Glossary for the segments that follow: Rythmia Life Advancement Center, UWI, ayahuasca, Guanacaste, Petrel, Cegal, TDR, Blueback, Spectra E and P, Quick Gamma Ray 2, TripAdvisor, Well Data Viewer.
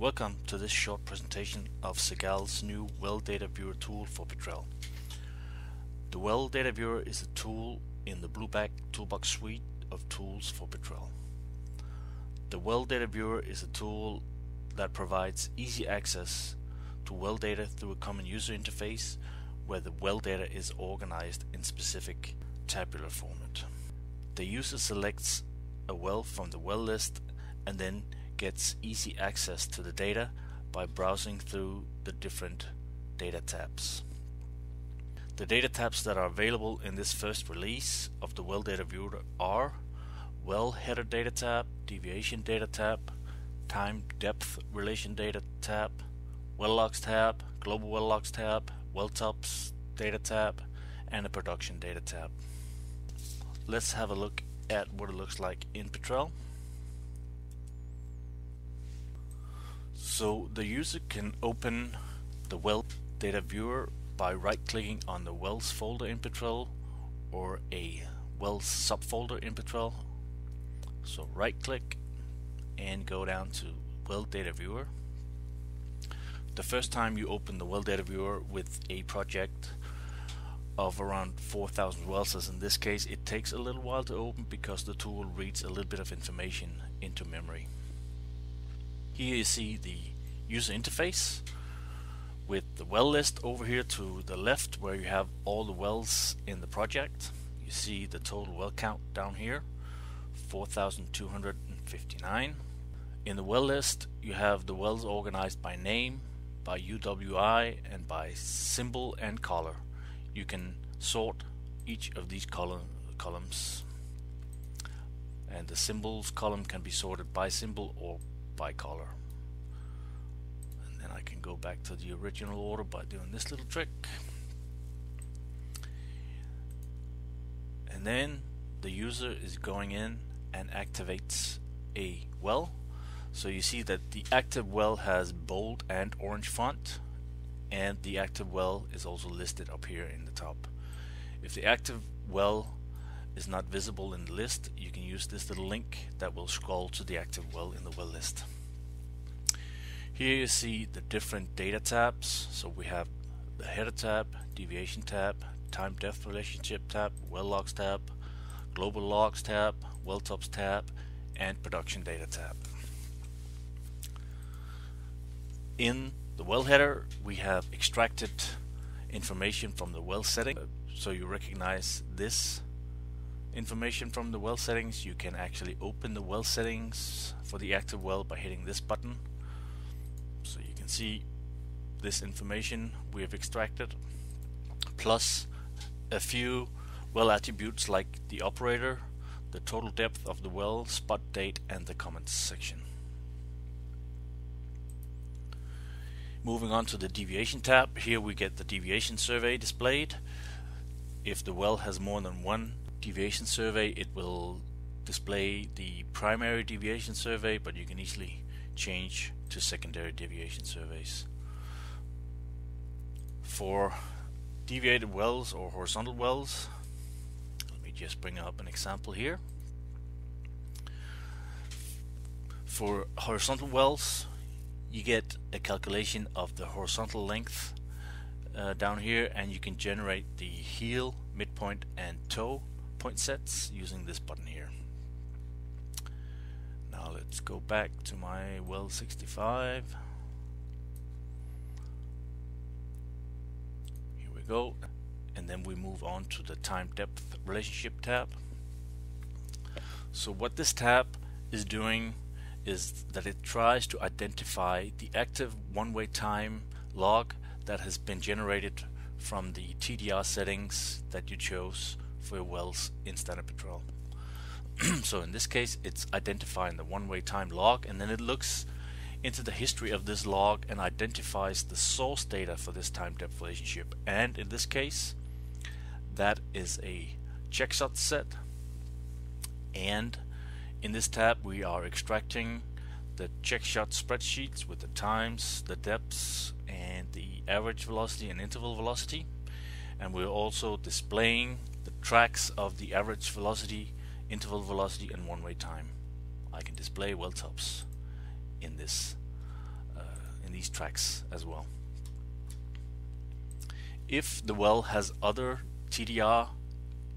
Welcome to this short presentation of Cegal's new Well Data Viewer tool for Petrel. The Well Data Viewer is a tool in the Blueback toolbox suite of tools for Petrel. The Well Data Viewer is a tool that provides easy access to well data through a common user interface where the well data is organized in specific tabular format. The user selects a well from the well list and then gets easy access to the data by browsing through the different data tabs. The data tabs that are available in this first release of the Well Data Viewer are Well Header Data tab, Deviation Data tab, Time Depth Relation Data tab, Well Logs tab, Global Well Logs tab, Well Tops Data tab, and a Production Data tab. Let's have a look at what it looks like in Petrel. So the user can open the Well Data Viewer by right-clicking on the Wells folder in Petrel or a Wells subfolder in Petrel. So right-click and go down to Well Data Viewer. The first time you open the Well Data Viewer with a project of around 4,000 wells, as in this case, it takes a little while to open because the tool reads a little bit of information into memory. Here you see the user interface with the well list over here to the left where you have all the wells in the project. You see the total well count down here, 4,259. In the well list you have the wells organized by name, by UWI, and by symbol and color. You can sort each of these columns, and the symbols column can be sorted by symbol or by color. And then I can go back to the original order by doing this little trick. And then the user is going in and activates a well. So you see that the active well has bold and orange font, and the active well is also listed up here in the top. If the active well is not visible in the list, you can use this little link that will scroll to the active well in the well list. Here you see the different data tabs. So we have the Header tab, Deviation tab, Time Depth Relationship tab, Well Logs tab, Global Logs tab, Well Tops tab, and Production Data tab. In the well header we have extracted information from the well setting, so you recognize this information from the well settings. You can actually open the well settings for the active well by hitting this button. So you can see this information we have extracted, plus a few well attributes like the operator, the total depth of the well, spot date, and the comments section. Moving on to the Deviation tab, here we get the deviation survey displayed. If the well has more than one deviation survey, it will display the primary deviation survey, but you can easily change to secondary deviation surveys. For deviated wells or horizontal wells, let me just bring up an example here. For horizontal wells, you get a calculation of the horizontal length down here, and you can generate the heel, midpoint, and toe point sets using this button here. Now let's go back to my well 65. Here we go, and then we move on to the Time Depth Relationship tab. So what this tab is doing is that it tries to identify the active one-way time log that has been generated from the TDR settings that you chose for your wells in standard Petrel. So in this case it's identifying the one-way time log, and then it looks into the history of this log and identifies the source data for this time depth relationship, and in this case that is a checksort set. And in this tab we are extracting the checksort spreadsheets with the times, the depths, and the average velocity and interval velocity, and we're also displaying the tracks of the average velocity, interval velocity, and one-way time. I can display well tops in this these tracks as well. If the well has other TDR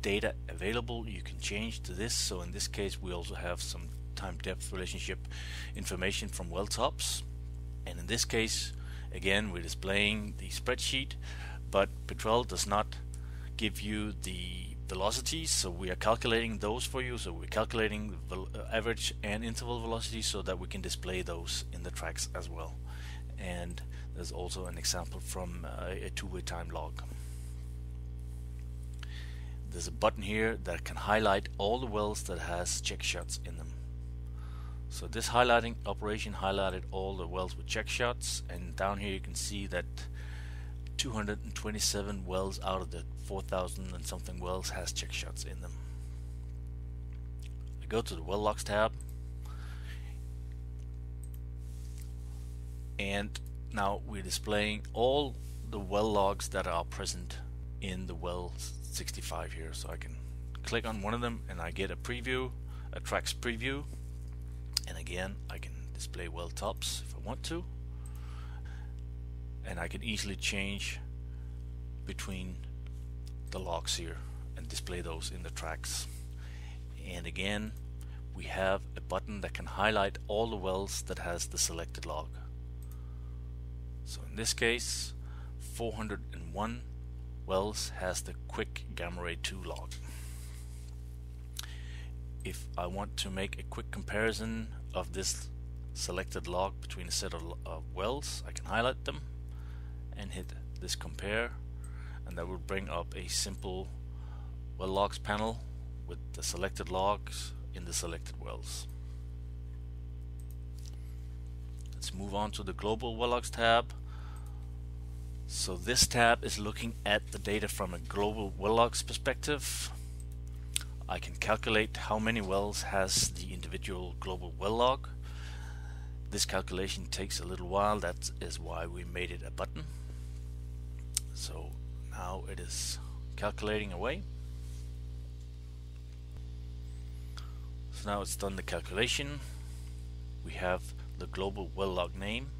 data available, you can change to this. So in this case we also have some time depth relationship information from well tops, and in this case again we're displaying the spreadsheet, but Petrel does not give you the velocities, so we are calculating those for you. So we're calculating the average and interval velocities so that we can display those in the tracks as well. And there's also an example from a two-way time log. There's a button here that can highlight all the wells that has check shots in them. So this highlighting operation highlighted all the wells with check shots, and down here you can see that 227 wells out of the 4,000 and something wells has check shots in them. I go to the well logs tab, and now we're displaying all the well logs that are present in the well 65 here. So I can click on one of them and I get a preview, a tracks preview, and again I can display well tops if I want to, and I can easily change between the logs here and display those in the tracks. And again we have a button that can highlight all the wells that has the selected log. So in this case 401 wells has the Quick Gamma Ray 2 log. If I want to make a quick comparison of this selected log between a set of wells, I can highlight them and hit this compare, and that will bring up a simple well logs panel with the selected logs in the selected wells. Let's move on to the global well logs tab. So this tab is looking at the data from a global well logs perspective. I can calculate how many wells has the individual global well log. This calculation takes a little while, that is why we made it a button. So now it is calculating away. So now it's done the calculation. We have the global well log name,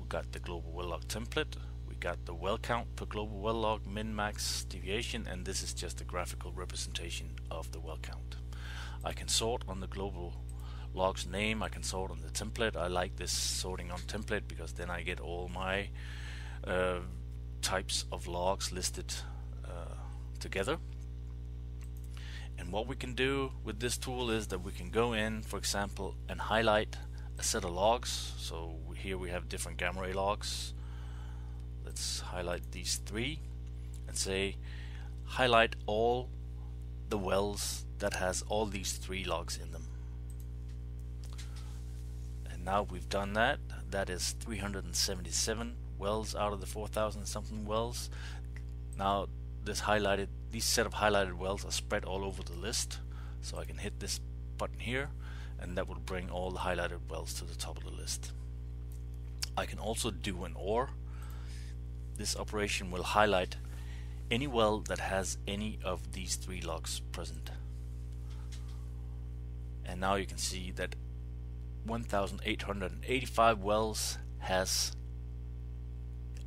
we got the global well log template, we got the well count per global well log, min max deviation, and this is just a graphical representation of the well count. I can sort on the global log's name, I can sort on the template. I like this sorting on template because then I get all my types of logs listed together. And what we can do with this tool is that we can go in, for example, and highlight a set of logs. So here we have different gamma ray logs. Let's highlight these three and say highlight all the wells that has all these three logs in them. Now we've done that. That is 377 wells out of the 4,000 something wells. Now this highlighted, these set of highlighted wells are spread all over the list. So I can hit this button here, and that will bring all the highlighted wells to the top of the list. I can also do an OR. This operation will highlight any well that has any of these three logs present. And now you can see that 1,885 wells has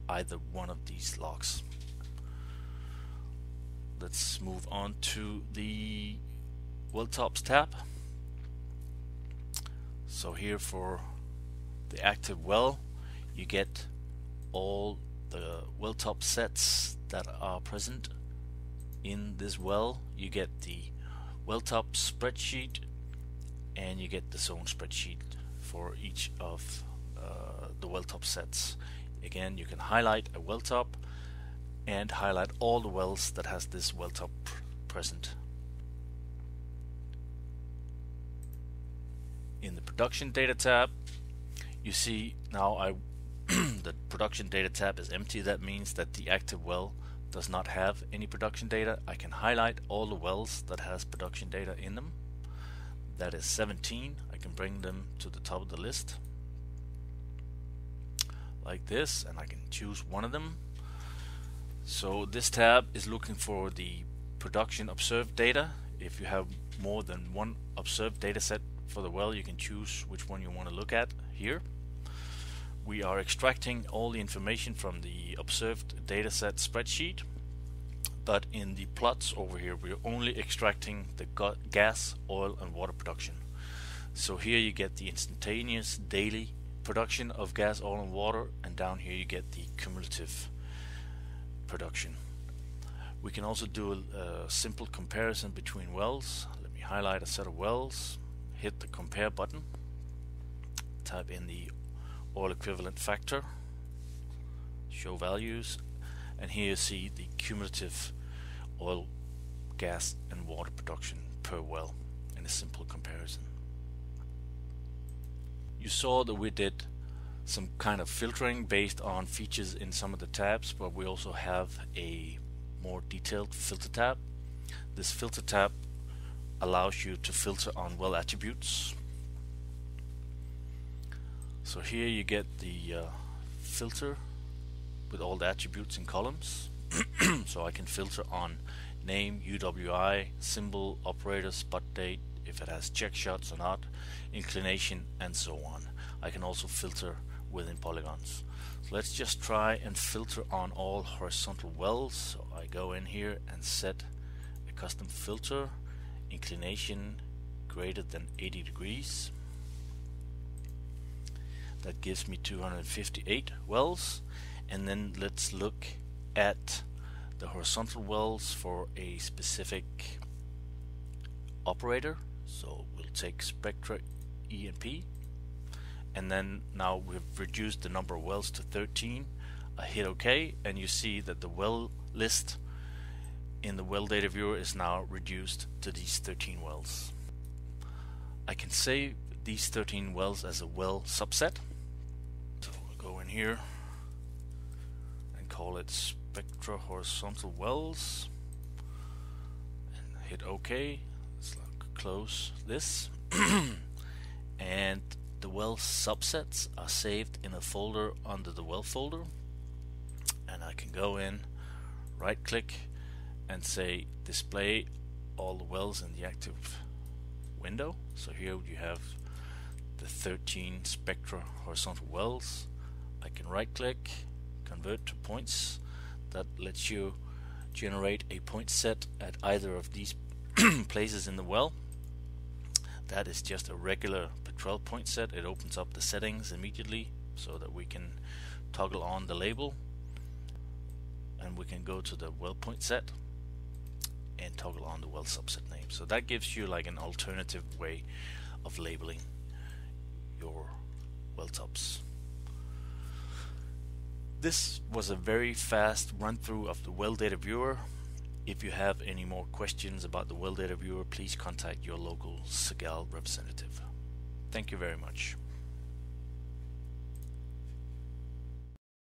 either one of these logs. Let's move on to the well tops tab. So here for the active well you get all the well top sets that are present in this well. You get the well top spreadsheet and you get the zone spreadsheet for each of the well top sets. Again, you can highlight a well top and highlight all the wells that has this well top present. In the production data tab, you see now the production data tab is empty. That means that the active well does not have any production data. I can highlight all the wells that has production data in them. That is 17. I can bring them to the top of the list like this, and I can choose one of them. So this tab is looking for the production observed data. If you have more than one observed data set for the well, you can choose which one you want to look at here. we are extracting all the information from the observed dataset spreadsheet, but in the plots over here we're only extracting the gas, oil and water production. So here you get the instantaneous daily production of gas, oil and water, and down here you get the cumulative production. We can also do a simple comparison between wells. Let me highlight a set of wells, hit the compare button, type in the oil equivalent factor, show values, and here you see the cumulative oil, gas and water production per well in a simple comparison. You saw that we did some kind of filtering based on features in some of the tabs, but we also have a more detailed filter tab. This filter tab allows you to filter on well attributes. So here you get the filter with all the attributes and columns. So I can filter on name, UWI, symbol, operator, spot date, if it has check shots or not, inclination and so on. I can also filter within polygons. So let's just try and filter on all horizontal wells. So I go in here and set a custom filter, inclination greater than 80 degrees. That gives me 258 wells, and then let's look at the horizontal wells for a specific operator. So we'll take Spectra E and P, and then now we've reduced the number of wells to 13. I hit OK, and you see that the well list in the Well Data Viewer is now reduced to these 13 wells. I can save these 13 wells as a well subset. So we'll go in here and call it Spectra Horizontal Wells and hit OK. Let's close this. And the well subsets are saved in a folder under the well folder, and I can go in, right click and say display all the wells in the active window. So here you have the 13 Spectra horizontal wells. I can right click, convert to points. That lets you generate a point set at either of these places in the well. That is just a regular Petrel point set. It opens up the settings immediately so that we can toggle on the label, and we can go to the well point set and toggle on the well subset name. So that gives you like an alternative way of labeling your well tops. This was a very fast run through of the Well Data Viewer. If you have any more questions about the Well Data Viewer, please contact your local Cegal representative. Thank you very much.